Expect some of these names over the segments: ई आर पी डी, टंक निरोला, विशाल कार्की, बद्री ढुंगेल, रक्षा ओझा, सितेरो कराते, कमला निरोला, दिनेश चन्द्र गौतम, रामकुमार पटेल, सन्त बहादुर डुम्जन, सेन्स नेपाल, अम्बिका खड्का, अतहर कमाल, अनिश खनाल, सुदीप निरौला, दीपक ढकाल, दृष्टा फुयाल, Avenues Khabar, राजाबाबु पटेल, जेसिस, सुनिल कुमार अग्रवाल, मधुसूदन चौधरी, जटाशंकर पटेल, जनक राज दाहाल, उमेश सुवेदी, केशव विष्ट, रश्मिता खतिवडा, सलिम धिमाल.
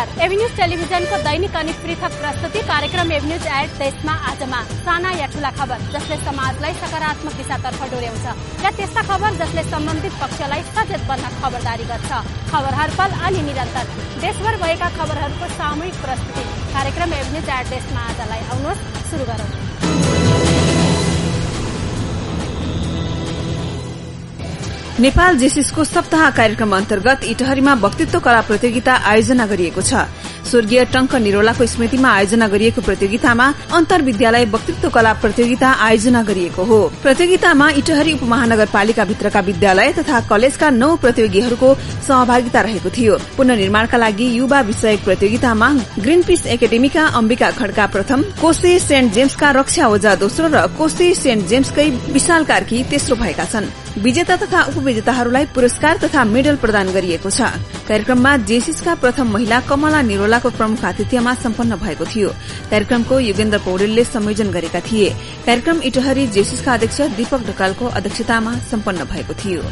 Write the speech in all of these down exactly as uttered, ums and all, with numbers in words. नमस्कार। Avenues television को दैनिक अनि पृथक प्रस्तुति कार्यक्रम एभिन्यूज एट देशमा आजमा साना या ठूला खबर जसले समाजलाई सकारात्मक दिशातर्फ डोर्याउँछ र त्यस्ता खबर जसले सम्बन्धित पक्षलाई सचेत बन्न खबरदारी गर्छ। खबरहरु पल अनि निरन्तर देशभर भएका खबरहरुको सामूहिक प्रस्तुति कार्यक्रम एभिन्यूज एट देशमा आजलाई आउनुहोस् सुरु गरौँ। नेपाल जेसिसको सप्ताह कार्यक्रम अन्तर्गत इटहरीमा वक्तित्व कला प्रतियोगिता आयोजना गरिएको छ। स्वर्गीय टंक निरोलाको स्मृतिमा आयोजना गरिएको प्रतियोगितामा अन्तर विद्यालय वक्तित्व कला प्रतियोगिता आयोजना गरिएको हो। प्रतियोगितामा इटहरी उपमहानगरपालिका भित्रका विद्यालय तथा कलेजका नौ प्रतियोगीहरूको सहभागिता रहेको थियो। पुनर्निर्माणका लागि युवा विषयक प्रतियोगितामा ग्रीन पिस एकाडेमीका अम्बिका खड्का प्रथम, कोसे सेन्ट जेम्सका रक्षा ओझा दोस्रो र कोसे सेन्ट जेम्सकै विशाल कार्की तेस्रो भएका छन्। विजेता तथा उपविजेताहरूलाई पुरस्कार तथा मेडल प्रदान गरिएको छ। कार्यक्रममा जेसिसका प्रथम महिला कमला निरोलाको प्रमुख आतिथ्यमा सम्पन्न भएको थियो। कार्यक्रमको युगेन्द्र पौडेलले संयोजन गरेका थिए। कार्यक्रम इटहरी जेसिसका अध्यक्ष दीपक ढकालको अध्यक्षतामा सम्पन्न भएको थियो।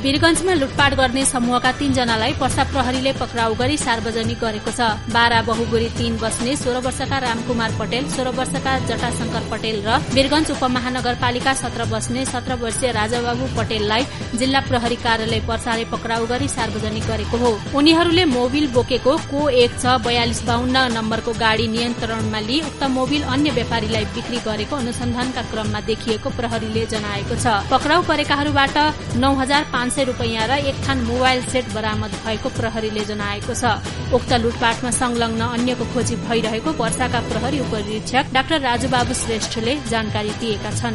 वीरगंजमा लुटपाट गर्ने समूहका तीन जनालाई पर्सा प्रहरीले पक्राउ गरी सार्वजनिक गरेको छ। बारा बहुगुरी तीन बस्ने सोह्र वर्षका रामकुमार पटेल, सोह्र वर्षका जटाशंकर पटेल र वीरगंज उपमहानगरपालिका सत्र बस्ने सत्र वर्षीय राजाबाबु पटेललाई जिल्ला प्रहरी कार्यालय पर्साले पक्राउ गरी सार्वजनिक गरेको हो। उनीहरूले मोबिल बोकेको को एक छ बयालिस बाहन्न नम्बरको गाड़ी नियन्त्रणमा लिई उक्त मोबिल अन्य व्यापारीलाई बिक्री गरेको अनुसन्धानका क्रममा देखिएको प्रहरीले जनाएको छ। पक्राउ परेकाहरूबाट नौ हजार सय रुपैयाँ र एक थान मोबाइल सेट बरामद भएको प्रहरीले जनाएको छ। उक्त लुटपाटमा संलग्न अन्यको खोजी भइरहेको वर्षाका प्रहरी उपनिरीक्षक डाक्टर राजुबाबु श्रेष्ठले जानकारी दिएका छन्।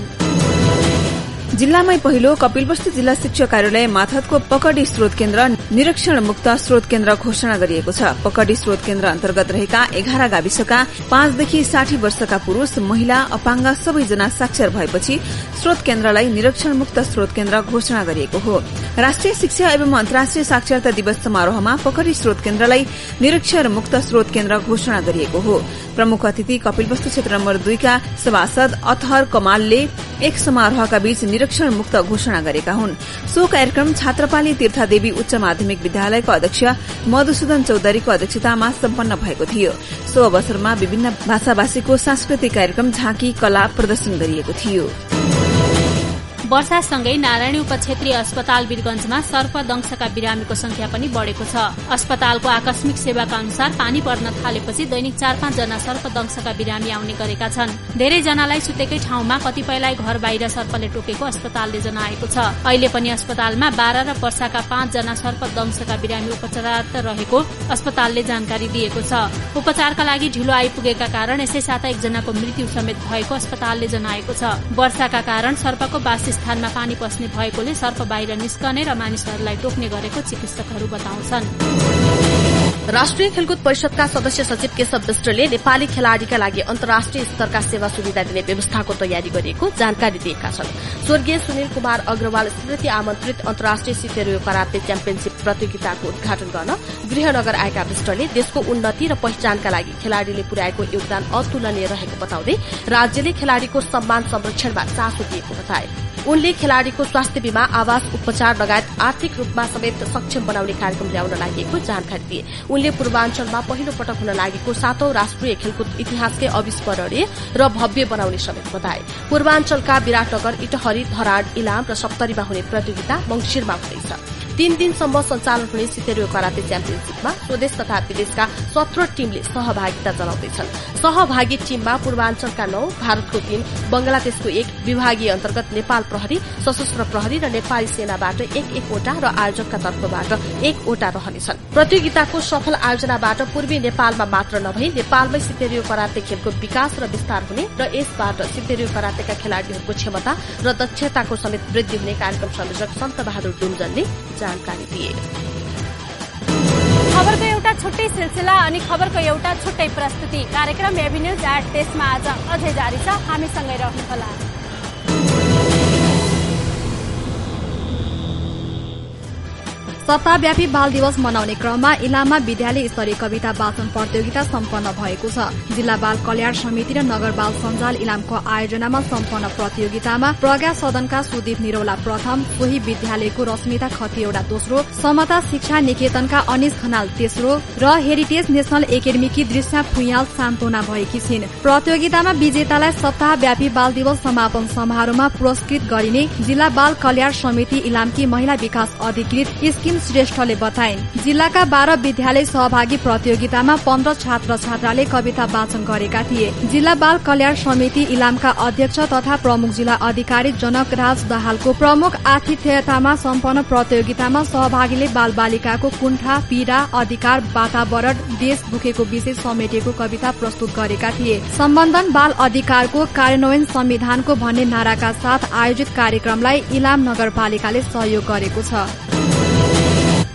जिल्लामै पहिलो कपिलवस्तु जिल्ला शिक्षा कार्यालय माथतको पकडी स्रोत केन्द्र निरीक्षण मुक्त स्रोत केन्द्र घोषणा गरिएको छ। पकडी स्रोत केन्द्र अन्तर्गत रहेका एघार गाविसका पाँचदेखि साठी वर्षका पुरूष, महिला, अपाङ्ग सबैजना साक्षर भएपछि स्रोत केन्द्रलाई निरीक्षण मुक्त स्रोत केन्द्र घोषणा गरिएको हो। राष्ट्रिय शिक्षा एवं अन्तर्राष्ट्रिय साक्षरता दिवस समारोहमा पकडी स्रोत केन्द्रलाई निरीक्षण मुक्त स्रोत केन्द्र घोषणा गरिएको हो। प्रमुख अतिथि कपिलवस्तु क्षेत्र नम्बर दुईका सभासद अतहर कमालले एक समारोहका बीच निरीक्षण मुक्त घोषणा गरेका हुन्। सो कार्यक्रम छात्रपाली तीर्थादेवी उच्च माध्यमिक विद्यालयको अध्यक्ष मधुसूदन चौधरीको अध्यक्षतामा सम्पन्न भएको थियो। सो अवसरमा विभिन्न भाषाभाषीको सांस्कृतिक कार्यक्रम, झाँकी, कला प्रदर्शन गरिएको थियो। वर्षासँगै नारायणी उपक्षेत्रीय अस्पताल वीरगंजमा सर्पदंशका बिरामीको संख्या पनि बढ़ेको छ। अस्पतालको आकस्मिक सेवाका अनुसार पानी पर्न थालेपछि दैनिक चार पाँच जना सर्पदंशका बिरामी आउने गरेका छन्। धेरै जनालाई सुतेकै ठाउँमा, कतिपयलाई घर बाहिर सर्पले टोकेको अस्पतालले जनाएको छ। अहिले पनि अस्पतालमा बाह्र र वर्षाका पाँच जना सर्पदंशका बिरामी उपचाररत रहेको अस्पतालले जानकारी दिएको छ। उपचारका लागि ढिलो आइपुगेका कारण यसै साता एकजनाको मृत्यु समेत भएको अस्पतालले जनाएको छ। वर्षाका कारण सर्पको बास स्थानमा पानी पस्ने भएकोले सर्प बाहिर निस्कने र मानिसहरूलाई टोक्ने गरेको चिकित्सकहरू बताउँछन्। राष्ट्रिय खेलकुद परिषदका सदस्य सचिव केशव विष्टले नेपाली खेलाड़ीका लागि अन्तर्राष्ट्रिय स्तरका सेवा सुविधा दिने व्यवस्थाको तयारी गरिएको जानकारी दिएका छन्। स्वर्गीय सुनिल कुमार अग्रवाल स्मृति आमन्त्रित अन्तर्राष्ट्रिय सितेरो कराते च्याम्पियनशीप प्रतियोगिताको उद्घाटन गर्न गृहनगर आएका विष्टले देशको उन्नति र पहिचानका लागि खेलाड़ीले पुर्याएको योगदान अतुलनीय रहेको बताउँदै राज्यले खेलाड़ीको सम्मान संरक्षणमा चासो दिएको बताए। उनले खेलाड़ीको स्वास्थ्य बीमा, आवास, उपचार लगायत आर्थिक रूपमा समेत सक्षम बनाउने कार्यक्रम ल्याउन लागेको जानकारी दिए। उनले पूर्वाञ्चलमा पहिलो पटक हुन लागेको सातौं राष्ट्रिय खेलकुद इतिहासकै अविस्मरणीय र भव्य बनाउने समेत बताए। पूर्वाञ्चलका विराटनगर, इटहरी, धराड, इलाम र सप्तरीमा हुने प्रतियोगिता मंगिरमा हुँदैछ। तीन दिनसम्म सञ्चालन हुने सितेरो कराते च्याम्पियनशीपमा स्वदेश तथा विदेशका सत्र टीमले सहभागिता जनाउँदैछन्। सहभागी टीममा पूर्वाञ्चलका नौ, भारतको तीन, बंगलादेशको एक, विभागीय अन्तर्गत नेपाल प्रहरी, सशस्त्र प्रहरी र नेपाली सेनाबाट एक एकवटा र आयोजकका तर्फबाट एकवटा रहनेछन्। प्रतियोगिताको सफल आयोजनाबाट पूर्वी नेपालमा मात्र नभई नेपालमै सितेरियो कराते खेलको विकास र विस्तार हुने र यसबाट सितेरियो करातेका खेलाड़ीहरूको क्षमता र दक्षताको समेत वृद्धि हुने कार्यक्रम संयोजक सन्त बहादुर डुम्जनले जानकारी दिए। खबरको एउटा छुट्टै सिलसिला अनि खबरको एउटा छुट्टै प्रस्तुति कार्यक्रम एभिन्यूज एट देशमा आज अझै जारी छ। हामीसँगै रहनुहोला। सप्ताहव्यापी बाल दिवस मनाउने क्रममा इलाममा विद्यालय स्तरीय कविता वाचन प्रतियोगिता सम्पन्न भएको छ। जिल्ला बाल कल्याण समिति र नगर बाल सञ्जाल इलामको आयोजनामा सम्पन्न प्रतियोगितामा प्रज्ञा सदनका सुदीप निरौला प्रथम, सोही विद्यालयको रश्मिता खतिवडा दोस्रो, समता शिक्षा निकेतनका अनिश खनाल तेस्रो र हेरिटेज नेशनल एकाडेमीकी दृष्टा फुयाल सान्तोना भएकी छिन्। प्रतियोगितामा विजेतालाई सप्ताहव्यापी बाल दिवस समापन समारोहमा पुरस्कृत गरिने जिल्ला बाल कल्याण समिति इलामकी महिला विकास अधिकृत श्रेष्ठले बताइन्। जिल्लाका बाह्र विद्यालय सहभागी प्रतियोगितामा पन्ध्र छात्र छात्राले कविता वाचन गरेका थिए। जिल्ला बाल कल्याण समिति इलामका अध्यक्ष तथा प्रमुख जिल्ला अधिकारी जनक राज दाहालको प्रमुख आतिथ्यतामा सम्पन्न प्रतियोगितामा सहभागीले बाल बालिकाको कुण्ठा, पीडा, अधिकार, वातावरण, देश दुखेको विषय समेटेको कविता प्रस्तुत गरेका थिए। सम्बन्धन बाल अधिकारको कार्यान्वयन संविधानको भन्ने नाराका साथ आयोजित कार्यक्रमलाई इलाम नगरपालिकाले सहयोग गरेको छ।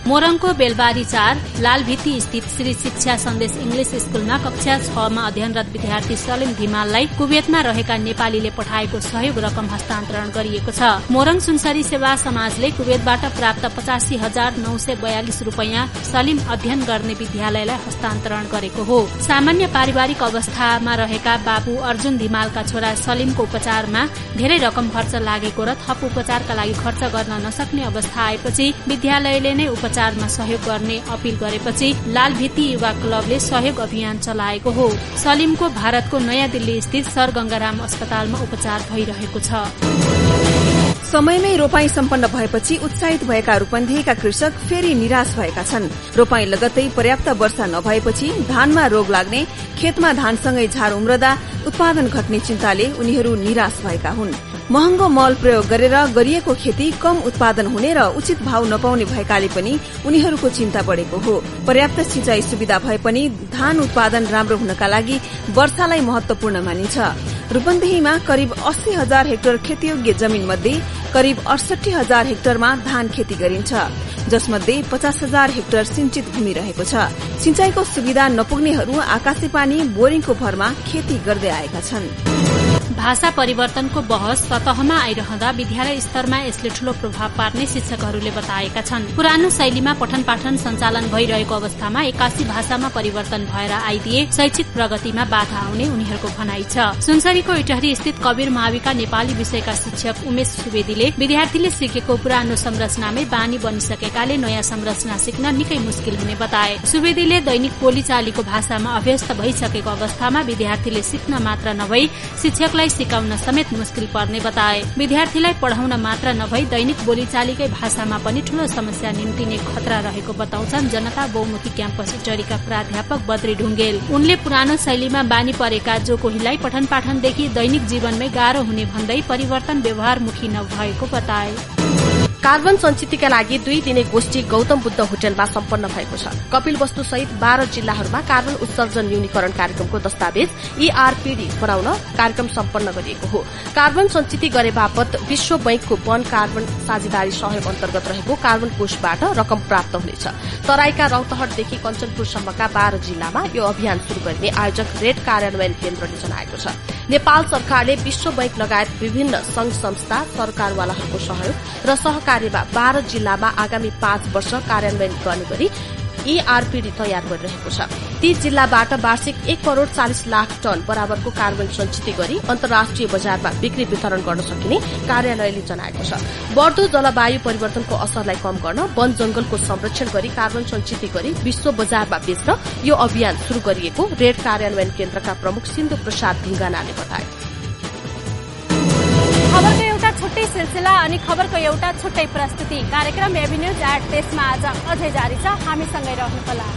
मोरङको बेलबारी चार लालभित्ती स्थित श्री शिक्षा सन्देश इंग्लिश स्कूलमा कक्षा छ मा अध्ययनरत विद्यार्थी सलिम धिमाललाई कुवेतमा रहेका नेपालीले पठाएको सहयोग रकम हस्तान्तरण गरिएको छ। मोरङ सुनसरी सेवा समाजले कुवेतबाट प्राप्त पचासी हजार नौ सय बयालिस रूपियाँ सलिम अध्ययन गर्ने विद्यालयलाई हस्तान्तरण गरेको हो। सामान्य पारिवारिक अवस्थामा रहेका बाबु अर्जुन धिमालका छोरा सलिमको उपचारमा धेरै रकम खर्च लागेको र थप उपचारका लागि खर्च गर्न नसक्ने अवस्था आएपछि विद्यालयले नै उपचारमा सहयोग गर्ने अपील गरेपछि लालभित्ती युवा क्लबले सहयोग अभियान चलाएको हो। सलिमको भारतको नयाँ दिल्ली स्थित सर गंगाराम अस्पतालमा उपचार भइरहेको छ। समयमै रोपाई सम्पन्न भएपछि उत्साहित भएका रूपन्देहीका कृषक फेरि निराश भएका छन्। रोपाई लगत्तै पर्याप्त वर्षा नभएपछि धानमा रोग लाग्ने, खेतमा धानसँगै झार उम्रदा उत्पादन घट्ने चिन्ताले उनीहरू निराश भएका हुन्। महँगो मल प्रयोग गरेर गरिएको खेती कम उत्पादन हुने र उचित भाव नपाउने भएकाले पनि उनीहरूको चिन्ता बढ़ेको हो। पर्याप्त सिंचाई सुविधा भए पनि धान उत्पादन राम्रो हुनका लागि वर्षालाई महत्वपूर्ण मानिन्छ। रूपन्देहीमा करिब अस्सी हजार हेक्टर खेतीयोग्य जमीन मध्ये करिब अडसठी हजार हेक्टरमा धान खेती गरिन्छ, जसमध्ये पचास हजार हेक्टर सिंचित भूमि रहेको छ। सिंचाईको सुविधा नपुग्नेहरू आकाशे पानी बोरिङको भरमा खेती गर्दै आएका छन्। भाषा परिवर्तनको बहस सतहमा आइरहँदा विद्यालय स्तरमा यसले ठूलो प्रभाव पार्ने शिक्षकहरूले बताएका छन्। पुरानो शैलीमा पठन पाठन सञ्चालन भइरहेको अवस्थामा एक्कासी भाषामा परिवर्तन भएर आइदिए शैक्षिक प्रगतिमा बाधा आउने उनीहरूको भनाइ छ। सुनसरीको इटहरी स्थित कवीर महाविका नेपाली विषयका शिक्षक उमेश सुवेदीले विद्यार्थीले सिकेको पुरानो संरचनामै बानी बनिसकेकाले नयाँ संरचना सिक्न निकै मुस्किल हुने बताए। सुवेदीले दैनिक बोलीचालीको भाषामा अभ्यस्त भइसकेको अवस्थामा विद्यार्थीले सिक्न मात्र नभई शिक्षक सिकाउन समेत मुस्किल पर्ने बताए। विद्यार्थीलाई पढ़ाउन मात्र नभई दैनिक बोलीचालीकै भाषामा पनि ठूलो समस्या निम्तिने खतरा रहेको बताउँछन् जनता बहुमुखी क्याम्पस इटहरीका प्राध्यापक बद्री ढुंगेल। उनले पुरानो शैलीमा बानी परेका जो कोहीलाई पठन पाठनदेखि दैनिक जीवनमै गाह्रो हुने भन्दै परिवर्तन व्यवहारमुखी नभएको बताए। कार्बन संचितिका लागि दुई दिने गोष्ठी गौतम बुद्ध होटलमा सम्पन्न भएको छ। कपिल वस्तु सहित बाह्र जिल्लाहरूमा कार्बन उत्सर्जन न्यूनीकरण कार्यक्रमको दस्तावेज ई आर पी डी बनाउन कार्यक्रम सम्पन्न गरिएको हो। कार्बन संचिति गरे बापत विश्व बैंकको वन कार्बन साझेदारी सहयोग अन्तर्गत रहेको कार्बन कोषबाट रकम प्राप्त हुनेछ। तराईका रौतहटदेखि कञ्चनपुरसम्मका बाह्र जिल्लामा यो अभियान शुरू गर्ने आयोजक रेड कार्यान्वयन केन्द्रले जनाएको छ। नेपाल सरकारले विश्व बैंक लगायत विभिन्न संघ संस्था सरकारवालाहरूको सहयोग र सहकार्यमा बाह्र जिल्लामा आगामी पाँच वर्ष कार्यान्वयन गर्ने गरी ई आर पी डी तयार गरिरहेको छ। ती जिल्लाबाट वार्षिक एक करोड़ चालिस लाख टन बराबरको कार्बन संचित गरी अन्तर्राष्ट्रिय बजारमा बिक्री वितरण गर्न सकिने कार्यालयले जनाएको छ। बढ्दो जलवायु परिवर्तनको असरलाई कम गर्न वन जंगलको संरक्षण गरी कार्बन संचित गरी विश्व बजारमा बेच्न यो अभियान शुरू गरिएको रेड कार्यान्वयन केन्द्रका प्रमुख सिन्धु प्रसाद ढुङ्गानाले बताए। खबरको एउटा छुट्टै सिलसिला अनि खबरको एउटा छुट्टै प्रस्तुति कार्यक्रम एभिन्यूज आठ देशमा आज अझै जारी छ। हामीसँगै रहनुहोला।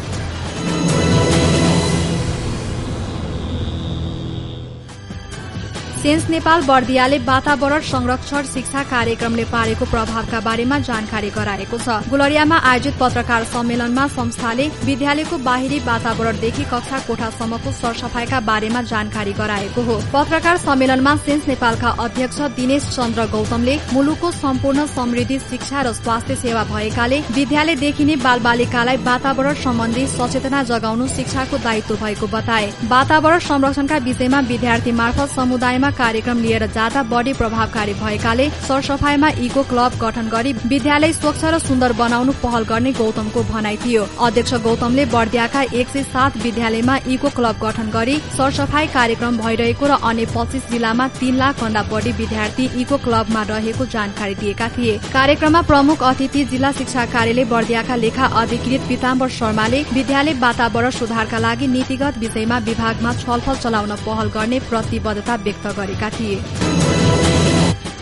सेन्स नेपाल बर्दियाले वातावरण संरक्षण शिक्षा कार्यक्रमले पारेको प्रभावका बारेमा जानकारी गराएको छ। गुलरियामा आयोजित पत्रकार सम्मेलनमा संस्थाले विद्यालयको बाहिरी वातावरणदेखि कक्षा कोठासम्मको सरसफाईका बारेमा जानकारी गराएको हो। पत्रकार सम्मेलनमा सेन्स नेपालका अध्यक्ष दिनेश चन्द्र गौतमले मुलुकको सम्पूर्ण समृद्धि शिक्षा र स्वास्थ्य सेवा भएकाले विद्यालय देखिने बालबालिकालाई वातावरण सम्बन्धी सचेतना जगाउनु शिक्षाको दायित्व भएको बताए। वातावरण संरक्षणका विषयमा विद्यार्थी मार्फत समुदायमा कार्यक्रम लिएर जाँदा बढी प्रभावकारी भएकाले सरसफाईमा इको क्लब गठन गरी विद्यालय स्वच्छ र सुन्दर बनाउनु पहल गर्ने गौतमको भनाई थियो। अध्यक्ष गौतमले बर्दियाका एक सय सात विद्यालयमा इको क्लब गठन गरी सरसफाई कार्यक्रम भइरहेको र अन्य पच्चीस जिल्लामा तीन लाख भन्दा बढी विद्यार्थी इको क्लबमा रहेको जानकारी दिएका थिए। कार्यक्रममा प्रमुख अतिथि जिल्ला शिक्षा कार्यालय बर्दियाका लेखा अधिकृत पिताम्बर शर्माले विद्यालय वातावरण सुधारका लागि नीतिगत विषयमा विभागमा छलफल चलाउन पहल गर्ने प्रतिबद्धता व्यक्त गरेका थिए।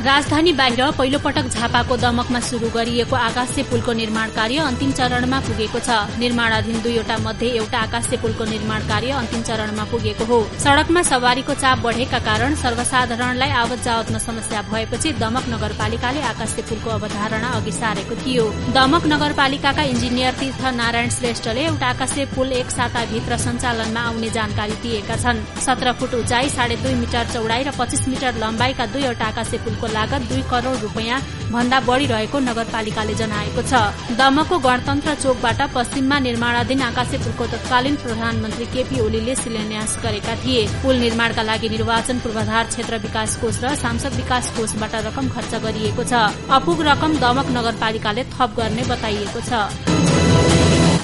राजधानी बाहिर पहिलो पटक झापाको दमकमा शुरू गरिएको आकाशे पुलको निर्माण कार्य अन्तिम चरणमा पुगेको छ। निर्माणाधीन दुईवटा मध्ये एउटा आकाशे पुलको निर्माण कार्य अन्तिम चरणमा पुगेको हो। सड़कमा सवारीको चाप बढेका कारण सर्वसाधारणलाई आवत जावतमा समस्या भएपछि दमक नगरपालिकाले आकाशे पुलको अवधारणा अघि सारेको थियो। दमक नगरपालिकाका इन्जिनियर तीर्थ नारायण श्रेष्ठले एउटा आकाशे पुल एक साताभित्र सञ्चालनमा आउने जानकारी दिएका छन्। सत्र फुट उचाइ साढे दुई मिटर चौडाई र पच्चीस मिटर लम्बाइका दुईवटा आकाशे पुलको लागत दुई करोड़ रूपियाँ भन्दा बढ़ी रहेको नगरपालिकाले जनाएको छ। दमकको गणतन्त्र चोकबाट पश्चिममा निर्माणाधीन आकाशे पुलको तत्कालीन प्रधानमन्त्री केपी ओलीले शिलान्यास गरेका थिए। पुल निर्माणका लागि निर्वाचन पूर्वाधार क्षेत्र विकास कोष र सांसद विकास कोषबाट रकम खर्च गरिएको छ। अपुग रकम दमक नगरपालिकाले थप गर्ने बताइएको छ।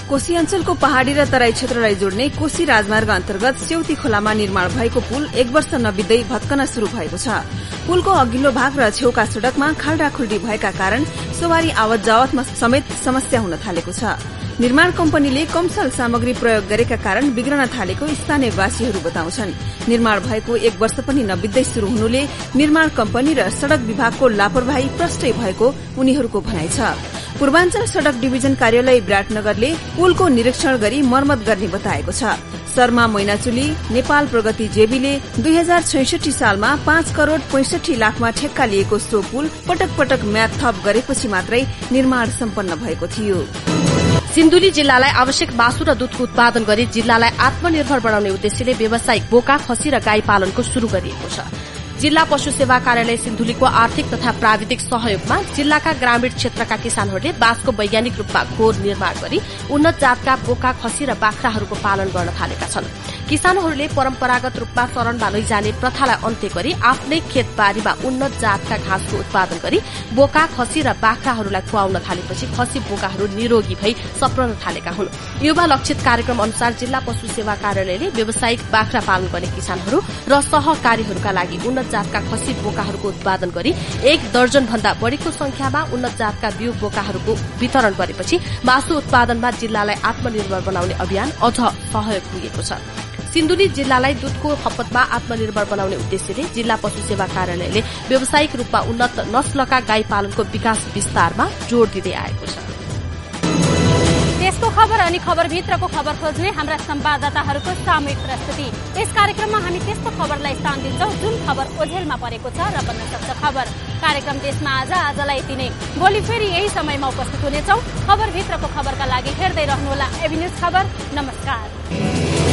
कोशी अञ्चलको पहाड़ी र तराई क्षेत्रलाई जोड्ने कोशी राजमार्ग अन्तर्गत सेउती खोलामा निर्माण भएको पुल एक वर्ष नबित्दै भत्कन शुरू भएको छ। पुलको अघिल्लो भाग र छेउका सड़कमा खाल्डा खुल्डी भएका कारण सवारी आवत जावतमा समेत समस्या हुन थालेको छ। निर्माण कम्पनीले कमसल सामग्री प्रयोग गरेका कारण बिग्रन थालेको स्थानीयवासीहरू बताउँछन्। निर्माण भएको एक वर्ष पनि नबित्दै शुरू हुनुले निर्माण कम्पनी र सड़क विभागको लापरवाही प्रष्टै भएको उनीहरूको भनाइ छ। पूर्वाञ्चल सड़क डिभिजन कार्यालय विराटनगरले पुलको निरीक्षण गरी मर्मत गर्ने बताएको छ। शर्मा मैनाचुली नेपाल प्रगति जेबीले दुई हजार छैसठी सालमा पाँच करोड़ पैंसठी लाखमा ठेक्का लिएको सो पुल पटक पटक म्याद थप गरेपछि मात्रै निर्माण सम्पन्न भएको थियो। सिन्धुली जिल्लालाई आवश्यक मासु र दूधको उत्पादन गरी जिल्लालाई आत्मनिर्भर बनाउने उद्देश्यले व्यावसायिक बोका खसी र गाई पालनको शुरू गरिएको छ। जिल्ला पशु सेवा कार्यालय सिन्धुलीको आर्थिक तथा प्राविधिक सहयोगमा जिल्लाका ग्रामीण क्षेत्रका किसानहरूले बाँसको वैज्ञानिक रूपमा खोर निर्माण गरी उन्नत जातका बोका खसी र बाख्राहरूको पालन गर्न थालेका छन्। किसानहरूले परम्परागत रूपमा शरणमा लैजाने प्रथालाई अन्त्य गरी आफ्नै खेतबारीमा उन्नत जातका घाँसको उत्पादन गरी बोका खसी र बाख्राहरूलाई खुवाउन थालेपछि खसी बोकाहरू निरोगी भई सप्रन थालेका हुन्। युवा लक्षित कार्यक्रम अनुसार जिल्ला पशु सेवा कार्यालयले व्यावसायिक बाख्रा पालन गर्ने किसानहरू र सहकारीहरूका लागि उन्नत जातका खसी बोकाहरूको उत्पादन गरी एक दर्जन भन्दा बढ़ीको संख्यामा उन्नत जातका बिउ बोकाहरूको वितरण गरेपछि मासु उत्पादनमा जिल्लालाई आत्मनिर्भर बनाउने अभियान अझ सहयोग पुगेको छ। सिन्धुली जिल्लालाई दूधको खपतमा आत्मनिर्भर बनाउने उद्देश्यले जिल्ला पशु सेवा कार्यालयले व्यावसायिक रूपमा उन्नत नस्लका गाई पालनको विकास विस्तारमा जोड़ दिँदै आएको छ। देशको खबर अनि खबरभित्रको खबर खोज्ने हाम्रा संवाददाताहरूको सामूहिक प्रस्तुति। यस कार्यक्रममा हामी त्यस्तो खबरलाई स्थान दिन्छौं जुन खबर ओझेलमा परेको छ र बन्न सक्छ खबर। कार्यक्रम देशमा आज आजलाई यति नै। भोलि फेरि यही समयमा उपस्थित हुनेछौं। खबरभित्रको खबरका लागि हेर्दै रहनुहोला एभिन्यूज खबर। नमस्कार।